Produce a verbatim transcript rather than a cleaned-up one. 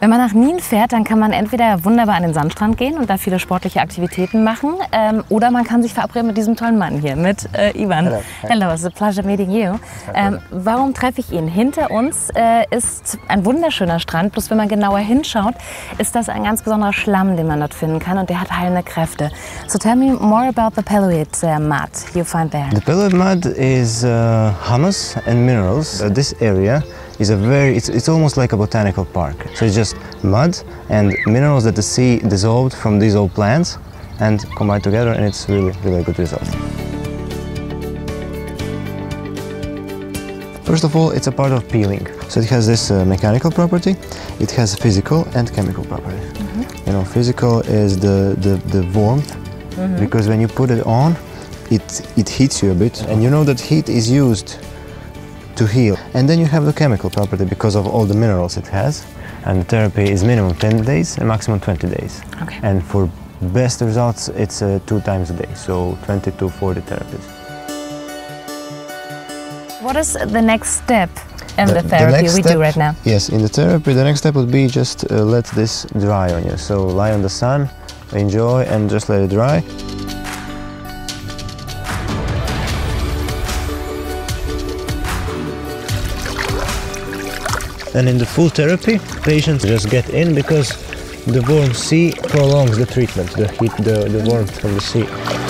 Wenn man nach Nin fährt, dann kann man entweder wunderbar an den Sandstrand gehen und da viele sportliche Aktivitäten machen ähm, oder man kann sich verabreden mit diesem tollen Mann hier, mit äh, Ivan. Hello. Hello, it's a pleasure meeting you. Ähm, warum treffe ich ihn? Hinter uns äh, ist ein wunderschöner Strand, bloß wenn man genauer hinschaut, ist das ein ganz besonderer Schlamm, den man dort finden kann und der hat heilende Kräfte. So tell me more about the peloid uh, mud you find there. The peloid mud is uh, humus and minerals. Uh, this area is a very, it's, it's almost like a botanical park. So it's just mud and minerals that the sea dissolved from these old plants and combined together, and it's really, really a good result. First of all, it's a part of peeling. So it has this uh, mechanical property, it has physical and chemical property. Mm-hmm. You know, physical is the, the, the warmth, mm-hmm. because when you put it on, it, it heats you a bit. And you know that heat is used to heal. And then you have the chemical property because of all the minerals it has, and the therapy is minimum ten days and maximum twenty days. Okay. And for best results it's uh, two times a day, so twenty to forty therapies. What is the next step in the, the therapy the we step, do right now? Yes, in the therapy the next step would be just uh, let this dry on you. So lie on the sun, enjoy and just let it dry. And in the full therapy, patients just get in because the warm sea prolongs the treatment, the heat, the, the warmth from the sea.